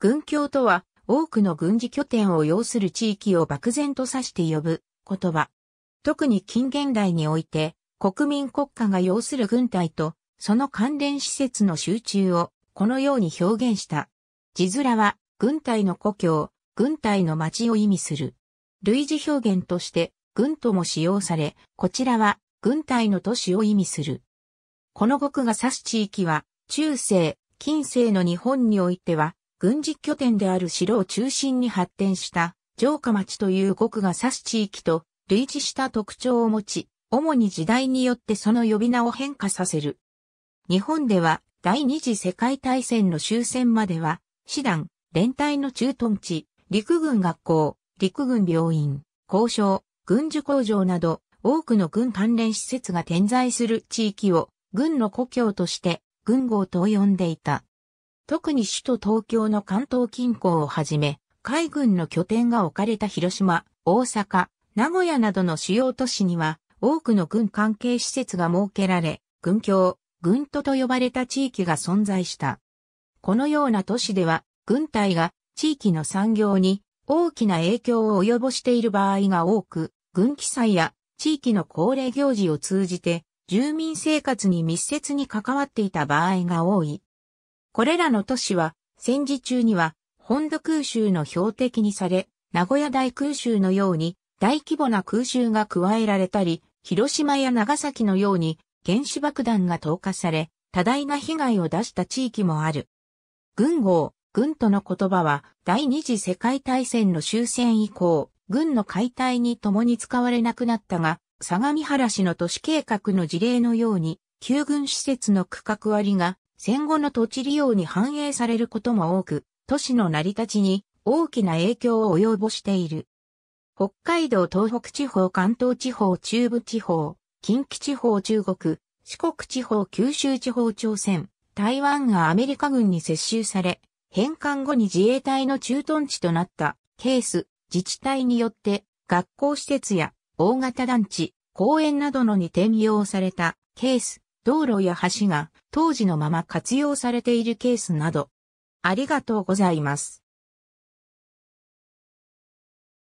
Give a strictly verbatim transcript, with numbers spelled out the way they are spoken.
軍境とは、多くの軍事拠点を要する地域を漠然と指して呼ぶ言葉。特に近現代において、国民国家が要する軍隊と、その関連施設の集中を、このように表現した。字面は、軍隊の故郷、軍隊の町を意味する。類似表現として、軍都も使用され、こちらは、軍隊の都市を意味する。この語句が指す地域は、中世、近世の日本においては、軍事拠点である城を中心に発展した城下町という語句が指す地域と類似した特徴を持ち、主に時代によってその呼び名を変化させる。日本では第二次世界大戦の終戦までは、師団、連隊の駐屯地、陸軍学校、陸軍病院、工廠、軍需工場など多くの軍関連施設が点在する地域を軍の故郷として軍郷と呼んでいた。特に首都東京の関東近郊をはじめ、海軍の拠点が置かれた広島、大阪、名古屋などの主要都市には、多くの軍関係施設が設けられ、軍郷、軍都と呼ばれた地域が存在した。このような都市では、軍隊が地域の産業に大きな影響を及ぼしている場合が多く、軍記祭や地域の恒例行事を通じて、住民生活に密接に関わっていた場合が多い。これらの都市は、戦時中には、本土空襲の標的にされ、名古屋大空襲のように、大規模な空襲が加えられたり、広島や長崎のように、原子爆弾が投下され、多大な被害を出した地域もある。軍号、軍都の言葉は、第二次世界大戦の終戦以降、軍の解体に共に使われなくなったが、相模原市の都市計画の事例のように、旧軍施設の区画割が、戦後の土地利用に反映されることも多く、都市の成り立ちに大きな影響を及ぼしている。北海道東北地方、関東地方、中部地方、近畿地方、中国、四国地方、九州地方、朝鮮、台湾がアメリカ軍に接収され、返還後に自衛隊の駐屯地となったケース、自治体によって学校施設や大型団地、公園などのに転用されたケース、道路や橋が当時のまま活用されているケースなど。ありがとうございます。